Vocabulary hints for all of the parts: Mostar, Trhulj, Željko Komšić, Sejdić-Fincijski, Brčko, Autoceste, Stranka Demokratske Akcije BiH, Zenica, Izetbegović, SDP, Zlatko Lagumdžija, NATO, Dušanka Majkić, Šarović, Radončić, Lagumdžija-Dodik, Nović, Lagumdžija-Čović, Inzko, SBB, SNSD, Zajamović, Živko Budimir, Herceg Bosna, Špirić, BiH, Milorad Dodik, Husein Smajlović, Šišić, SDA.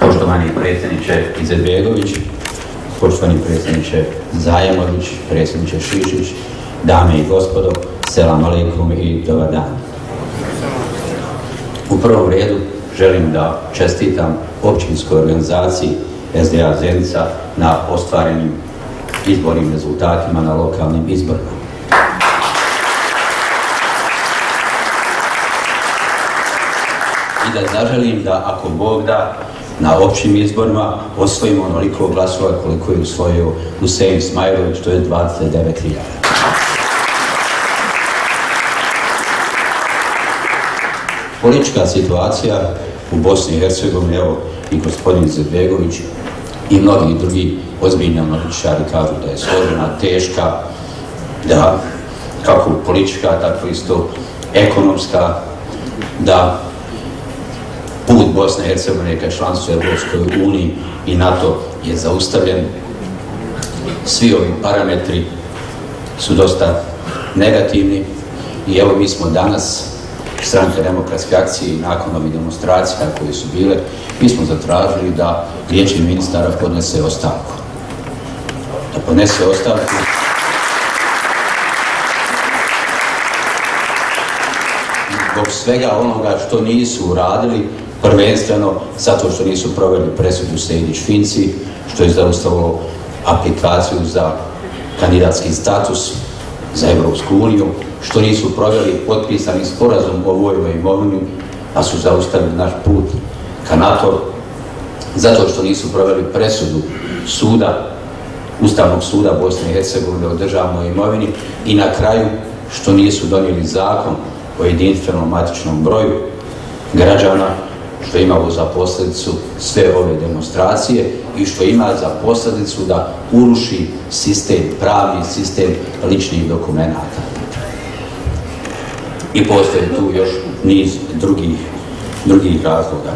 Poštovani predsjedniče Izetbegović, poštovani predsjedniče Zajamović, predsjedniče Šišić, dame i gospodo, selam alejkum i dobar dan. U prvom redu želim da čestitam općinskoj organizaciji SDA Zenica na ostvarenim izbornim rezultatima na lokalnim izborima. I da zaželim da, ako Bog da, na općim izborima osvojimo onoliko glasova koliko je usvojio Husein Smajlović, to je 29.000. Politička situacija u Bosni i Hercegovini, evo i gospodin Izetbegović i mnogi drugi ozbiljni analitičari kažu da je složena, teška, da kako politička, tako isto ekonomska, da put Bosne i Hercegovine ka članstvu Europskoj uniji i NATO je zaustavljen. Svi ovi parametri su dosta negativni i evo mi smo danas, stranka demokratske akcije i nakon ovih demonstracija koje su bile, mi smo zatražili da vijeće ministara podnese ostavku. Da podnese ostavku zbog svega onoga što nisu uradili, prvenstveno zato što nisu proveli presudu Sejdić-Fincijski, što je zaustavilo aplikaciju za kandidatski status za Evropsku uniju, što nisu proveli potpisani sporazum o vojnoj imovini, a su zaustavili naš put ka NATO, zato što nisu proveli presudu suda, Ustavnog suda Bosne i Hercegovine o državnoj imovini i na kraju što nisu donijeli zakon o jedinstvenom matičnom broju građana, što ima za posljedicu sve ove demonstracije i što ima za posljedicu da uruši sistem, pravni sistem ličnih dokumenata. I postoje tu još niz drugih razloga.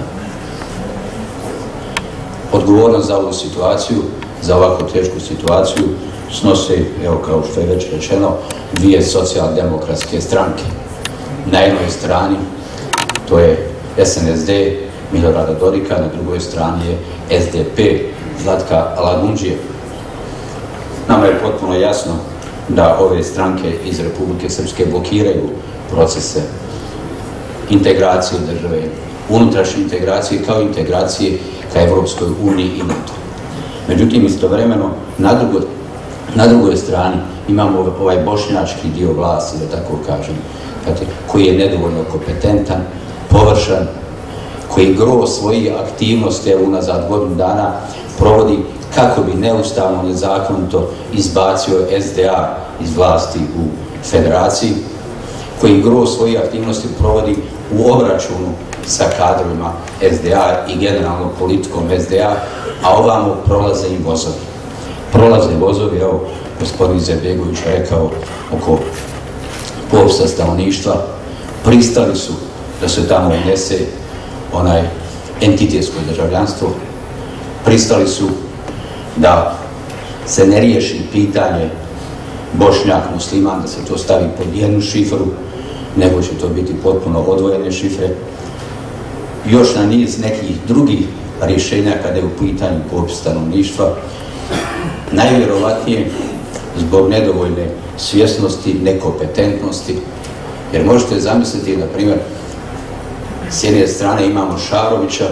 Odgovornost za ovu situaciju, za ovako tešku situaciju, snose, evo kao što je već rečeno, dvije socijaldemokratske stranke. Na jednoj strani to je SNSD Milorada Dodika, na drugoj strani je SDP Zlatka Lagumdžije. Nama je potpuno jasno da ove stranke iz Republike Srpske blokiraju procese integracije države, unutrašnje integracije kao integracije ka Evropskoj uniji i NATO. Međutim, istovremeno, na drugoj strani imamo ovaj bošnjački dio vlasti, da tako kažem, koji je nedovoljno kompetentan, površan, koji gro svojih aktivnosti unazad godinu dana provodi kako bi neustavno, nezakonito izbacio SDA iz vlasti u federaciji, koji gro svojih aktivnosti provodi u obračunu sa kadrovima SDA i generalnom politikom SDA, a ovamo prolaze im vozovi. Prolaze vozovi, evo, gospodin Izetbegović rekao, oko popisa stanovništva, pristali su da se tamo unese onaj entitetsko državljanstvo, pristali su da se ne riješi pitanje bošnjak musliman, da se to stavi pod jednu šifru, nego će to biti potpuno odvojene šifre. Još na niz nekih drugih rješenja kada je u pitanju popis stanovništva, najvjerovatnije zbog nedovoljne svjesnosti, nekompetentnosti, jer možete zamisliti, na primjer, s jedne strane imamo Šarovića,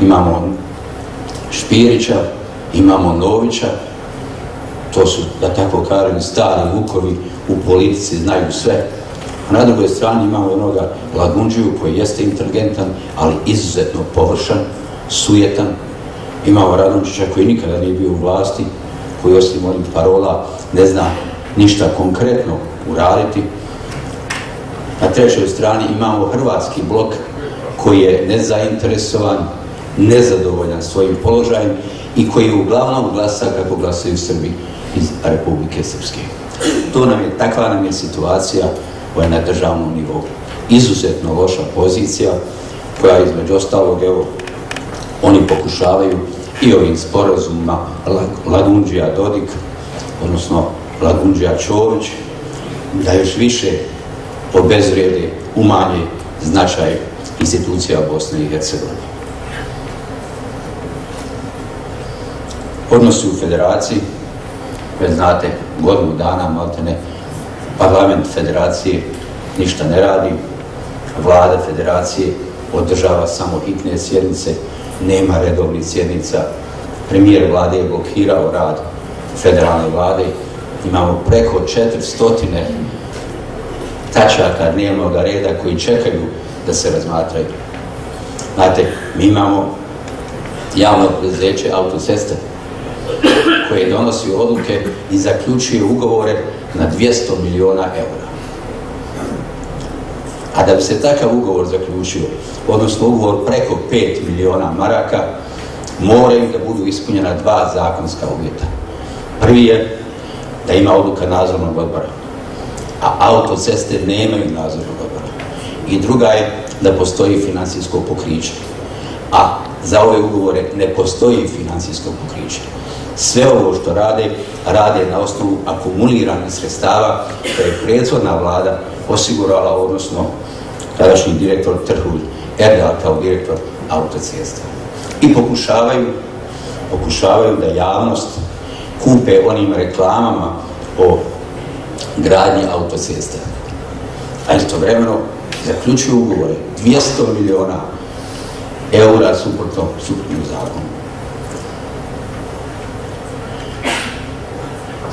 imamo Špirića, imamo Novića, to su, da tako kažem, stari vukovi u politici, znaju sve. A na drugoj strani imamo onoga Lagumdžiju koji jeste inteligentan, ali izuzetno površan, sujetan. Imamo Radončića koji nikada nije bio u vlasti, koji osim onih parola ne zna ništa konkretno uraditi. Na trećoj strani imamo hrvatski blok koji je nezainteresovan, nezadovoljan svojim položajem i koji uglavnom glasa kako glasaju Srbi iz Republike Srpske. Takva nam je situacija koja je na državnom nivou. Izuzetno loša pozicija koja je, između ostalog, evo, oni pokušavaju i ovim sporazumima Lagumdžija-Dodik, odnosno Lagumdžija-Čović, da još više obezvrijede, umanje značaj institucija Bosne i Hercegovine. odnosi u federaciji, već znate, godinu dana, maltene, parlament federacije ništa ne radi, vlada federacije održava samo hitne sjednice, nema redovnih sjednica, premijer vlade je blokirao rad federalne vlade, imamo preko 400 tačaka dnevnog reda koji čekaju da se razmatraju. Znate, mi imamo javno preduzeće Autoceste koje donosi odluke i zaključuje ugovore na 200 miliona eura. A da bi se takav ugovor zaključio, odnosno ugovor preko 5 miliona maraka, moraju da budu ispunjena dva zakonska uvjeta. Prvi je da ima odluka nadzornog odbora, a Autoceste nemaju nadzornog odbora. I druga je da postoji financijsko pokriće, a za ove ugovore ne postoji financijsko pokriće. Sve ovo što rade, rade na osnovu akumuliranih sredstava koje je prethodna vlada osigurala, odnosno tadašnji direktor Trhulj, Erdal kao direktor Autocesta. I pokušavaju da javnost kupe onim reklamama o gradnji Autocesta. A istovremeno zaključuju ugovore 200 miliona eura suprotno zakonu.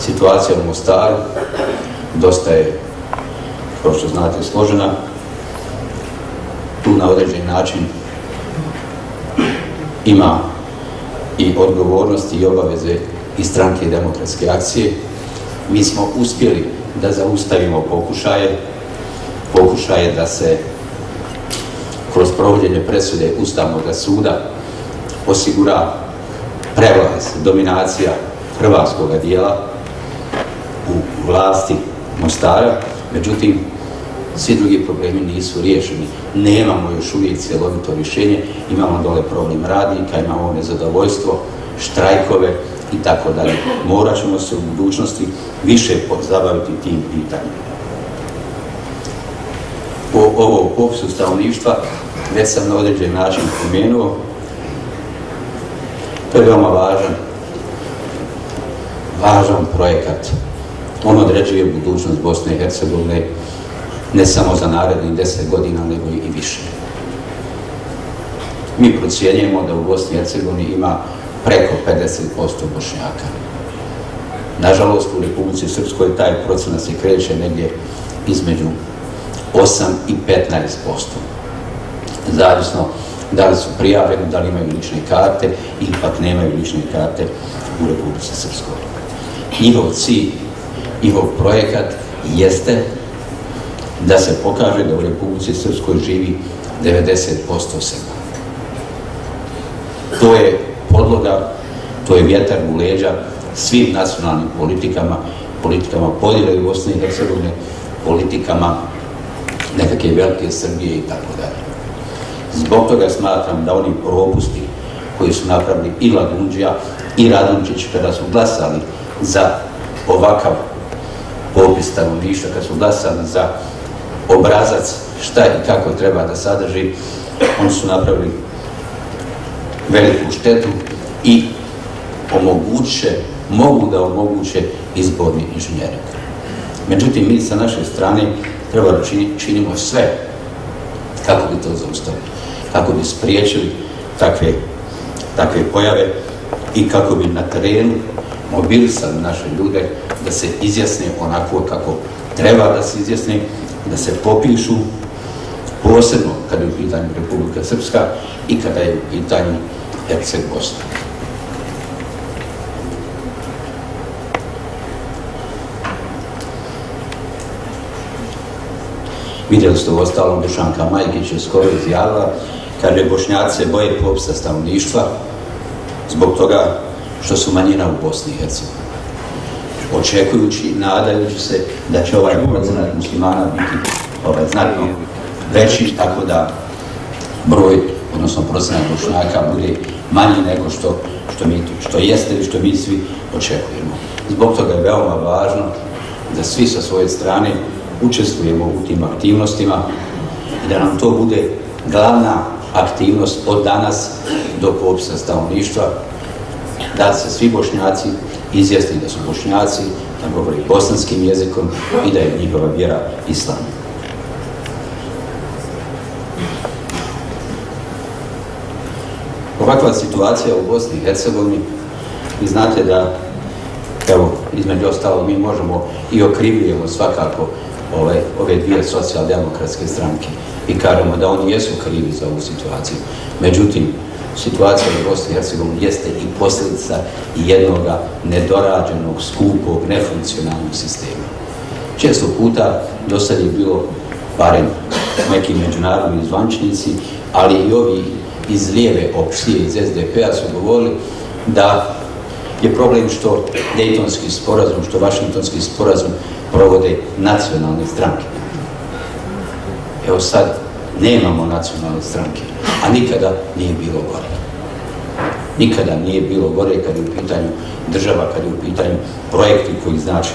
Situacija u Mostaru dosta je, kao što znate, složena. Tu na određen način ima i odgovornosti i obaveze i stranke demokratske akcije. Mi smo uspjeli da zaustavimo pokušaje da se kroz provođenje presude Ustavnog suda osigura prevlast, dominacija hrvatskog dijela u vlasti Mostara, međutim, svi drugi problemi nisu riješeni. Nemamo još uvijek cjelovito rješenje, imamo dole problem radnika, imamo nezadovoljstvo, štrajkove i tako dalje. Morat ćemo se u budućnosti više pozabaviti tim pitanjima. Ovo u popisu stanovništva već sam na određen način pomenuo. To je veoma važan projekat. On određuje budućnost Bosne i Hercegovine ne samo za narednih 10 godina, nego i više. Mi procjenjujemo da u Bosni i Hercegovini ima preko 50% Bošnjaka. Nažalost, u Republici Srpskoj taj procenat se kreće negdje između 8 i 15%. Zavisno da li su prijavljeni, da li imaju lične karte ili pak nemaju lične karte u Republici Srpskoj. Njihov cilj, njihov projekat jeste da se pokaže da u Republici Srpskoj živi 90% Srba. To je podloga, to je vjetar u leđa svim nacionalnim politikama, politikama podjele Bosne i Hercegovine, politikama nekakve velike Srbije i tako dalje. Zbog toga smatram da oni propusti koji su napravili i Lagumdžija i Radončić kada su glasali za ovakav popis stanovništva, kada su glasali za obrazac šta i kako treba da sadrži, oni su napravili veliku štetu i mogu da omoguće izborni inženjering. Međutim, mi sa naše strane treba da činimo sve kako bi to zaustavili, kako bi spriječili takve pojave i kako bi na terenu mobilisali naše ljude da se izjasne onako kako treba da se izjasne, da se popišu, posebno kada je u pitanju Republika Srpska i kada je u pitanju Herceg Bosna. Vidjeli ste u ostalom, Dušanka Majkić je skoro izjavila, kaže Bošnjaci se boje popisa stanovništva zbog toga što su manjina u Bosni i Hercegovini. Očekujući i nadajući se da će ovaj procenat muslimana biti znatno veći, tako da broj, odnosno procenat Bošnjaka bude manji nego što jeste ili što mi svi očekujemo. Zbog toga je veoma važno da svi sa svoje strane učestvujemo u tim aktivnostima i da nam to bude glavna aktivnost od danas do popisa stanovništva, da se svi Bošnjaci izjasni da su Bošnjaci, da govori bosanskim jezikom i da je njihova vjera islam. Ovakva situacija u Bosni i Hercegovini, vi znate da, evo, između ostalo, mi možemo i okrivljujemo svakako ove dvije socijaldemokratske stranke i kažemo da oni jesu krivi za ovu situaciju. Međutim, situacija u Bosni i Hercegovini jeste i posljedica jednog nedorađenog, skupog, nefunkcionalnog sistema. Često puta do sad je bilo, barem neki međunarodni zvaničnici, ali i ovi iz lijeve opcije, iz SDP-a su govorili da je problem što Dejtonski sporazum, što Vašingtonski sporazum provode nacionalne stranke. Evo sad, nemamo nacionalne stranke, a nikada nije bilo gore. Nikada nije bilo gore kad je u pitanju država, kad je u pitanju projekti koji znače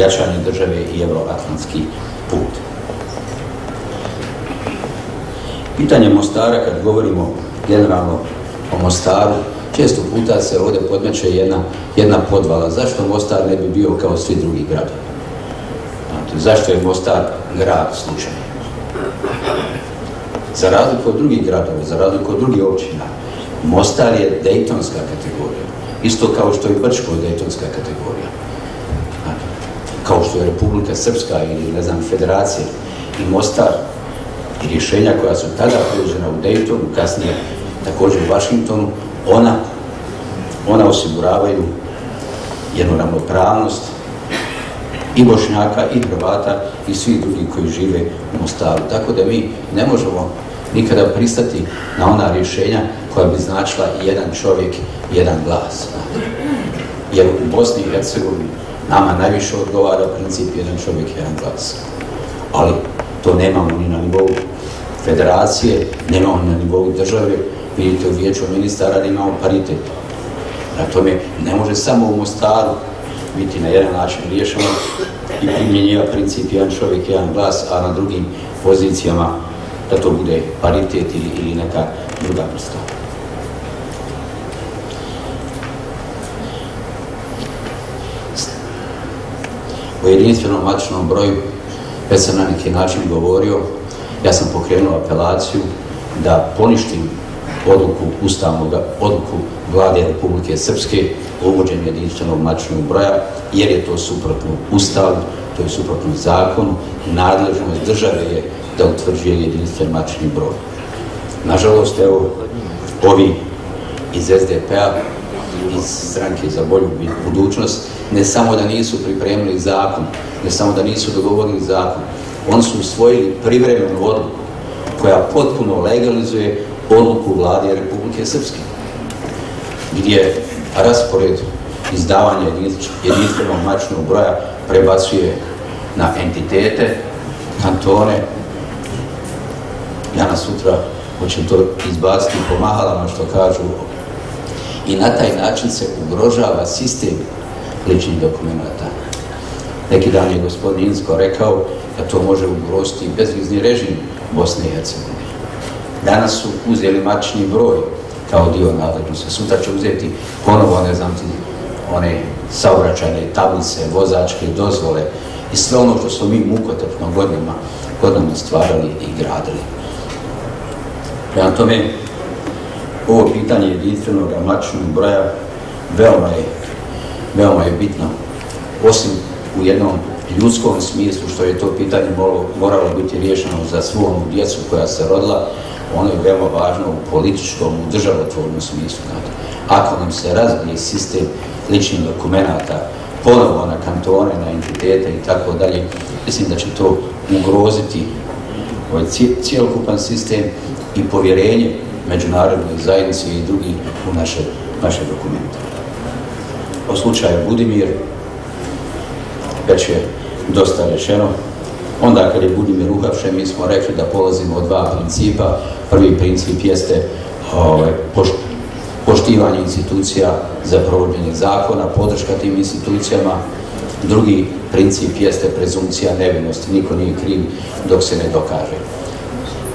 jačanje države i euroatlantski put. Pitanje Mostara, kad govorimo generalno o Mostaru, često puta se ovdje podmeće jedna podvala. Zašto Mostar ne bi bio kao svi drugi gradovi? Zašto je Mostar grad slučajno? Za razliku od drugih gradova, za razliku od drugih općina, Mostar je dejtonska kategorija. Isto kao što je Brčko dejtonska kategorija. Kao što je Republika Srpska ili, ne znam, Federacija i Mostar. I rješenja koja su tada preuzeta u Dejtonu, kasnije također u Vašingtonu, ona osiguravaju jednu ravnopravnost i Bošnjaka, i Hrvata, i svih drugih koji žive u Mostaru. Tako da mi ne možemo nikada pristati na ona rješenja koja bi značila jedan čovjek, jedan glas. Jer u Bosni i Hercegovini nama najviše odgovara princip jedan čovjek, jedan glas. Ali to nemamo ni na nivou federacije, nemamo ni na nivou države, vidite u Vijeću ministara nemamo paritet. Na tome ne može samo u Mostaru biti na jedan način riješeno i primjenjiva princip jedan čovjek, jedan glas, a na drugim pozicijama da to bude paritet ili neka druga vrsta. O jedinstvenom matičnom broju već sam na neki način govorio, ja sam pokrenuo apelaciju da poništim odluku Vlade Republike Srpske o uvođenju jedinstvenog matičnog broja, jer je to suprotno Ustavu, to je suprotno zakonu, nadležnost države je da utvrđuje jedinstven matični broj. Nažalost, evo, ovi iz SDP-a, iz stranke za bolju budućnost, ne samo da nisu pripremili zakon, ne samo da nisu dogovorili zakon, oni su usvojili privremenu odluku koja potpuno legalizuje odluku Vlade Republike Srpske, gdje raspored izdavanja jedinstvenog matičnog broja prebacuje na entitete, kantone. Danas sutra hoće to izbaciti po mahalama što kažu i na taj način se ugrožava sistem ličnih dokumenta. Neki dan je gospodin Inzko rekao da to može ugroziti bezvizni režim Bosne i Hercegovine. Danas su uzeli matični broj kao dio nadležnosti. Sutra će uzeti ponovo, ne znam ti, one saobraćajne tablice, vozačke dozvole i sve ono što smo mi mukotrpno godinama stvarali i gradili. Prema tome, ovo pitanje jedinstvenog matičnog broja veoma je bitno. Osim u jednom ljudskom smislu, što je to pitanje moralo biti riješeno za svu onu djecu koja se rodila, ono je veoma važno u političkom, u državotvornom smislu. Ako nam se razbije sistem ličnih dokumenata, ponovo na kantone, na entitete i tako dalje, mislim da će to ugroziti cijelokupan sistem i povjerenje međunarodne zajednice i drugi u naše dokumente. O slučaju Budimir, već je dosta rečeno. Onda kad je Budimir uhapšen, mi smo rekli da polazimo od dva principa. Prvi princip jeste poštivanje institucija za provođenje zakona, podrška tim institucijama. Drugi princip jeste prezumcija nevinosti. Niko nije kriv dok se ne dokaže.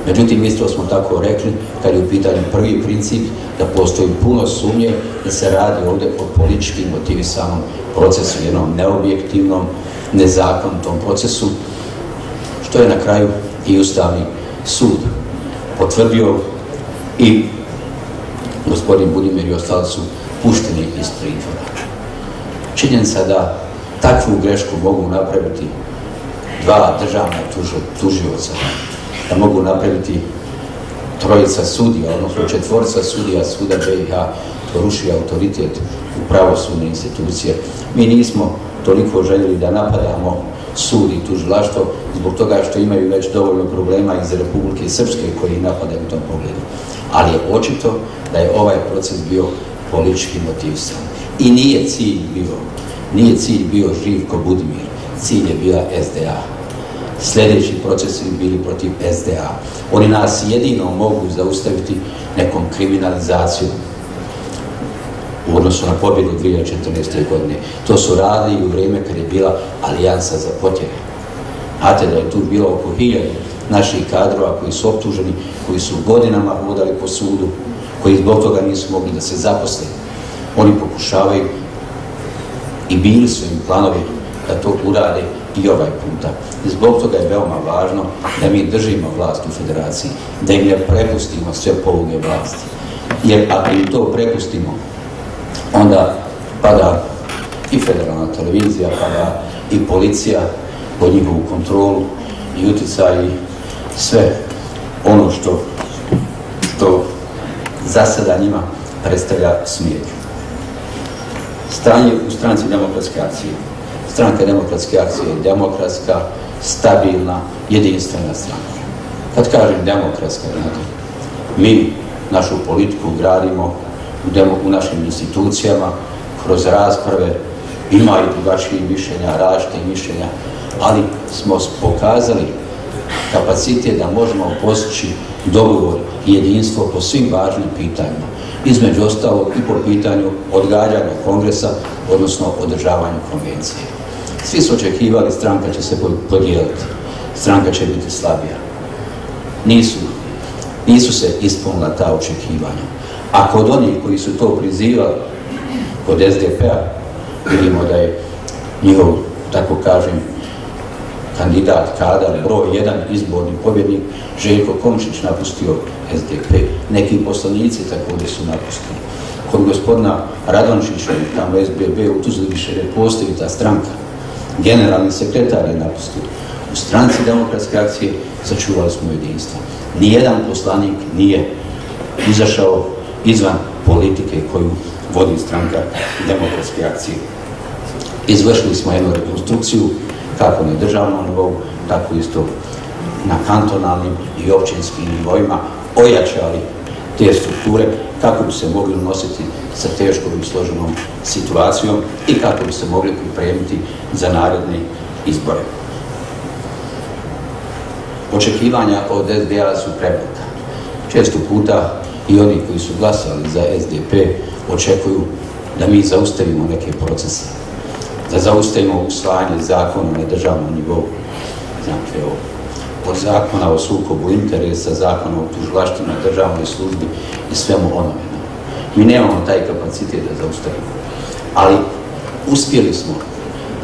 Međutim, isto smo tako rekli, kad je u pitanju prvi princip, da postoji puno sumnje da se radi ovdje o politički motivisanom procesu, jednom neobjektivnom, nezakonitom procesu, što je na kraju i Ustavni sud potvrdio i gospodin Budimir i ostali su pušteni iz pritvora. Činjenica da takvu grešku mogu napraviti dva državna tužioca, da mogu napraviti trojica sudija, odnosno četvorica sudija suda BiH, to ruši autoritet u pravosudne institucije. Mi nismo toliko željeli da napadamo sud i tužilaštvo zbog toga što imaju već dovoljno problema iz Republike Srpske koji napadaju u tom pogledu. Ali je očito da je ovaj proces bio politički motivisan. I nije cilj bio Živko Budimir, cilj je bila SDA. Sljedeći procesi bili protiv SDA. Oni nas jedino mogu zaustaviti nekom kriminalizacijom u odnosu na pobjedu 2014. godine. To su radili u vrijeme kad je bila alijansa za potjere. Znate da je tu bilo oko 1000 naših kadrova koji su optuženi, koji su godinama hodali po sudu, koji zbog toga nisu mogli da se zaposle. Oni pokušavaju i bili su im planovi da to urade i ovaj puta. I zbog toga je veoma važno da mi držimo vlast u Federaciji, da im ne prepustimo sve poluge vlasti. Jer ako im to prepustimo, onda pada i federalna televizija, pada i policija pod njihovu kontrolu i utjecaj i sve ono što za sada njima predstavlja smetnju. Stanje u stranci Demokratske akcije. Stranka Demokratske akcije je demokratska, stabilna, jedinstvena stranka. Kad kažem demokratska, mi našu politiku gradimo u našim institucijama, kroz rasprave, ima i drugačijih mišljenja, različitih mišljenja, ali smo pokazali kapacitet da možemo postići dogovor i jedinstvo po svim važnim pitanjima, između ostalog i po pitanju odgađanja kongresa, odnosno održavanju konvencije. Svi su očekivali, stranka će se podijeliti, stranka će biti slabija. Nisu se ispunila ta očekivanja. A kod onih koji su to prizivali, kod SDP-a, vidimo da je njihov, tako kažem, kandidat kadar, broj jedan izborni pobjednik, Željko Komšić napustio SDP. Neki poslanici također su napustili. Kod gospodina Radončića, tamo SBB, u Tuzli više ne postoji ta stranka. Generalni sekretar je napustio. U stranci Demokratske akcije sačuvali smo jedinstvo. Nijedan poslanik nije izašao izvan politike koju vodi stranka Demokratske akcije. Izvršili smo jednu rekonstrukciju, kako na državnom nivou, tako isto na kantonalnim i općinskim nivoima, ojačali te strukture kako bi se mogli nositi sa teškom i složenom situacijom i kako bi se mogli pripremiti za naredne izbore. Očekivanja od SDA su prevelika. Često puta i oni koji su glasali za SDP očekuju da mi zaustavimo neke procese, da zaustavimo usvajanje zakona na državnom nivou. Znate, od zakona o sukobu interesa, zakona o tužilaštvu na državnoj službi i svemu onome. Mi nemamo taj kapacitet da zaustavimo. Ali uspjeli smo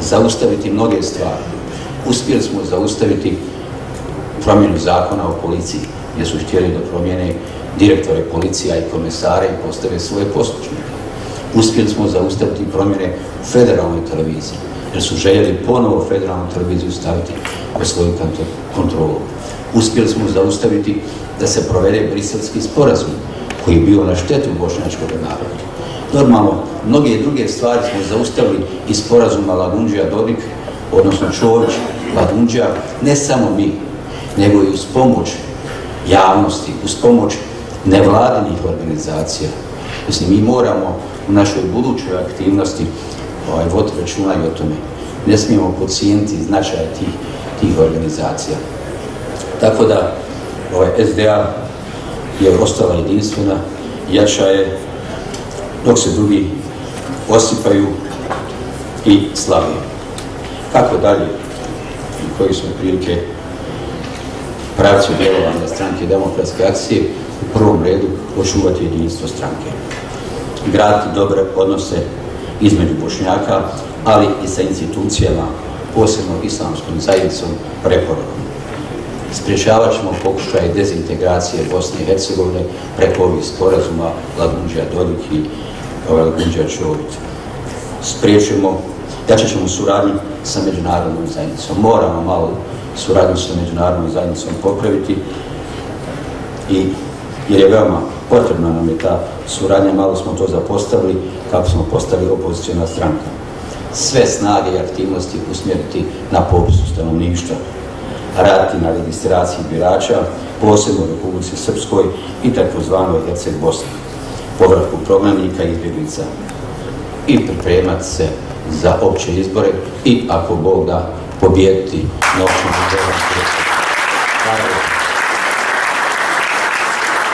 zaustaviti mnoge stvari. Uspjeli smo zaustaviti promjenu zakona o policiji, gdje su htjeli da promijene direktore policija i komesare i postave svoje poslušnike. Uspjeli smo zaustaviti promjene u federalnoj televiziji, jer su željeli ponovo federalnu televiziju staviti pod svoju kontrolu. Uspjeli smo zaustaviti da se provede briselski sporazum koji je bio na štetu bošnjačkog naroda. Normalno, mnoge druge stvari smo zaustavili iz sporazuma Lagumdžija-Dodik, odnosno Čović, Lagumdžija, ne samo mi, nego i uz pomoć javnosti, uz pomoć nevladinih organizacija. Mislim, mi moramo u našoj budućoj aktivnosti voditi računa i o tome. Ne smijemo podcijeniti značaj tih organizacija. Tako da SDA je ostala jedinstvena, jača je, dok se drugi osipaju i slabije. Kako dalje? Koje su prilike pravcu djelovanja stranke demokratske akcije u prvom redu očuvati jedinstvo stranke. Graditi dobre odnose između Bošnjaka, ali i sa institucijama, posebno islamskom zajednicom, preporodom. Sprječavat ćemo pokušaj dezintegracije Bosne i Hercegovine preko ovih sporazuma Lagumdžija-Dodik i Lagumdžija-Čović. Spriječimo, jačat ćemo suradnju sa međunarodnom zajednicom. Moramo malo suradnju sa međunarodnom zajednicom popraviti jer je veoma potrebna nam je ta suradnja, malo smo to zapostavili kako smo postali opoziciona stranka. Sve snage i aktivnosti usmjeriti na popisu stanovništva, raditi na registraciji birača, posebno u Republici Srpskoj i takozvanoj Herceg Bosni, povratku prognanika i izbjeglica i pripremati se za opće izbore i ako Bog da pobijediti na općem izboru.